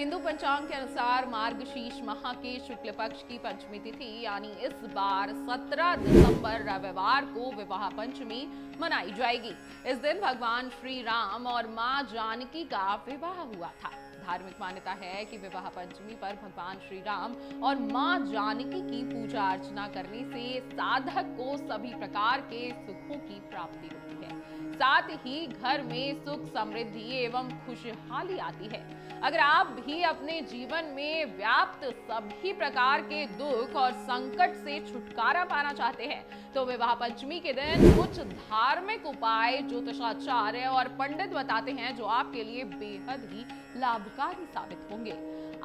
हिंदू पंचांग के अनुसार मार्गशीर्ष माह के शुक्ल पक्ष की पंचमी तिथि यानी इस बार 17 दिसंबर रविवार को विवाह पंचमी मनाई जाएगी। इस दिन भगवान श्री राम और मां जानकी का विवाह हुआ था। धार्मिक मान्यता है कि विवाह पंचमी पर भगवान श्री राम और मां जानकी की पूजा अर्चना करने से साधक को सभी प्रकार के सुखों की प्राप्ति होती है, साथ ही घर में सुख समृद्धि एवं खुशहाली आती है। अगर आप भी अपने जीवन में व्याप्त सभी प्रकार के दुख और संकट से छुटकारा पाना चाहते हैं तो विवाह पंचमी के दिन कुछ धार्मिक उपाय ज्योतिषाचार्य और पंडित बताते हैं जो आपके लिए बेहद ही लाभकारी साबित होंगे।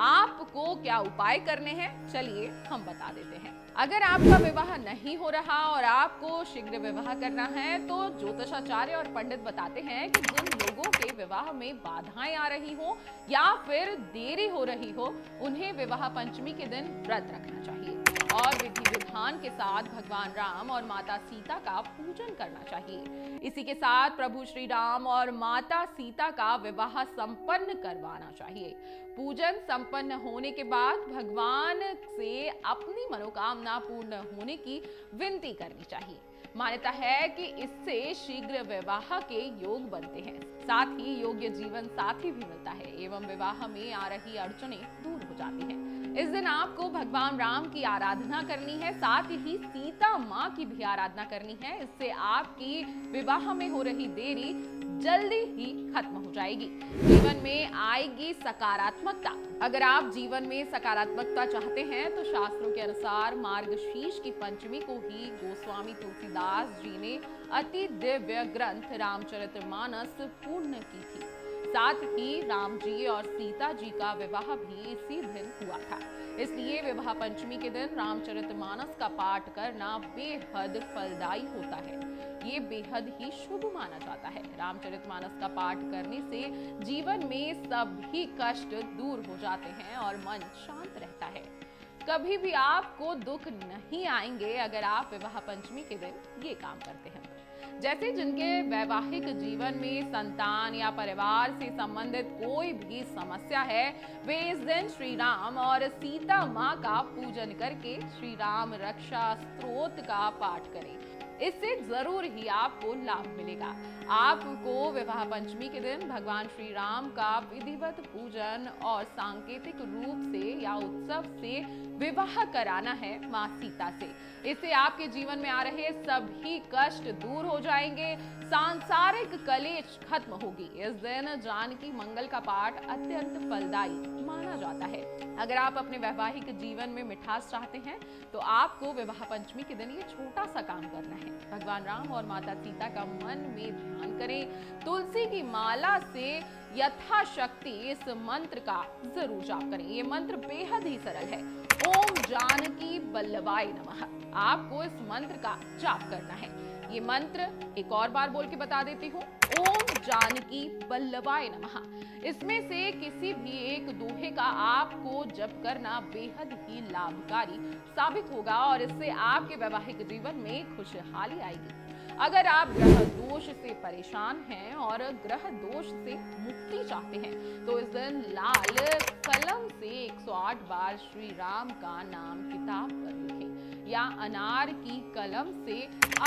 आपको क्या उपाय करने हैं चलिए हम बता देते हैं। अगर आपका विवाह नहीं हो रहा और आपको शीघ्र विवाह करना है तो ज्योतिषाचार्य और पंडित बताते हैं कि जिन लोगों के विवाह में बाधाएं आ रही हो या फिर देरी हो रही हो उन्हें विवाह पंचमी के दिन व्रत रखना चाहिए और विधि विधान के साथ भगवान राम और माता सीता का पूजन करना चाहिए। इसी के साथ प्रभु श्री राम और माता सीता का विवाह संपन्न करवाना चाहिए। पूजन संपन्न होने के बाद भगवान से अपनी मनोकामना पूर्ण होने की विनती करनी चाहिए। मान्यता है कि इससे शीघ्र विवाह के योग बनते हैं, साथ ही योग्य जीवन साथी भी मिलता है एवं विवाह में आ रही अड़चने दूर हो जाती हैं। इस दिन आपको भगवान राम की आराधना करनी है, साथ ही सीता माँ की भी आराधना करनी है। इससे आपकी विवाह में हो रही देरी जल्दी ही खत्म हो जाएगी। जीवन में आएगी सकारात्मकता। अगर आप जीवन में सकारात्मकता चाहते हैं तो शास्त्रों के अनुसार मार्गशीर्ष की पंचमी को ही गोस्वामी तुलसीदास जी ने अति दिव्य ग्रंथ रामचरितमानस पूर्ण की थी। साथ ही राम जी और सीता जी का विवाह भी इसी दिन हुआ था, इसलिए विवाह पंचमी के दिन रामचरितमानस का पाठ करना बेहद फलदायी होता है। ये बेहद ही शुभ माना जाता है। रामचरितमानस का पाठ करने से जीवन में सभी कष्ट दूर हो जाते हैं और मन शांत रहता है। कभी भी आपको दुख नहीं आएंगे अगर आप विवाह पंचमी के दिन ये काम करते हैं। जैसे जिनके वैवाहिक जीवन में संतान या परिवार से संबंधित कोई भी समस्या है वे इस दिन श्री राम और सीता माँ का पूजन करके श्री राम रक्षा स्तोत्र का पाठ करें। इससे जरूर ही आपको लाभ मिलेगा। आपको विवाह पंचमी के दिन भगवान श्री राम का विधिवत पूजन और सांकेतिक रूप से या उत्सव से विवाह कराना है माँ सीता से। इससे आपके जीवन में आ रहे सभी कष्ट दूर हो जाएंगे, सांसारिक कलेश खत्म होगी। इस दिन जानकी मंगल का पाठ अत्यंत फलदायी माना जाता है। अगर आप अपने वैवाहिक जीवन में मिठास चाहते हैं तो आपको विवाह पंचमी के दिन ये छोटा सा काम करना है। भगवान राम और माता सीता का मन में ध्यान करें। तुलसी की माला से यथाशक्ति इस मंत्र का जरूर जाप करें। ये मंत्र बेहद ही सरल है, ॐ जानकीवल्लभाय नमः। आपको इस मंत्र का जाप करना है। ये मंत्र एक और बार बोल के बता देती हूँ, ॐ जानकीवल्लभाय नमः। इसमें से किसी भी एक दोहे का आपको जप करना बेहद ही लाभकारी साबित होगा और इससे आपके वैवाहिक जीवन में खुशहाली आएगी। अगर आप ग्रह दोष से परेशान हैं और ग्रह दोष से मुक्ति चाहते हैं तो इस दिन लाल कलम से 108 बार श्री राम का नाम किताब पर लिखें या अनार की कलम से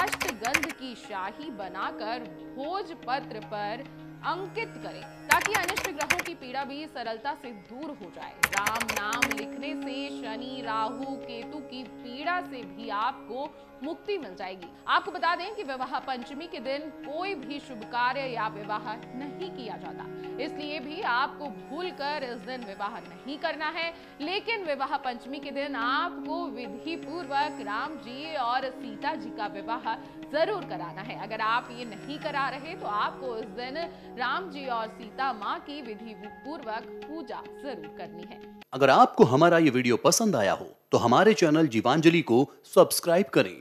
अष्टगंध की शाही बनाकर भोज पत्र पर अंकित करें ताकि अनिष्ट ग्रहों की पीड़ा भी सरलता से दूर हो जाए। राम नाम लिखने से शनि, राहु, केतु की पीड़ा से भी आपको मुक्ति मिल जाएगी। आपको बता दें कि विवाह पंचमी के दिन कोई भी शुभ कार्य या विवाह नहीं किया जाता, इसलिए भी आपको भूलकर इस दिन विवाह नहीं करना है। लेकिन विवाह पंचमी के दिन आपको विधि पूर्वक राम जी और सीता जी का विवाह जरूर कराना है। अगर आप ये नहीं करा रहे तो आपको इस दिन राम जी और सीता माँ की विधि पूर्वक पूजा जरूर करनी है। अगर आपको हमारा ये वीडियो पसंद आया हो तो हमारे चैनल जीवांजलि को सब्सक्राइब करें।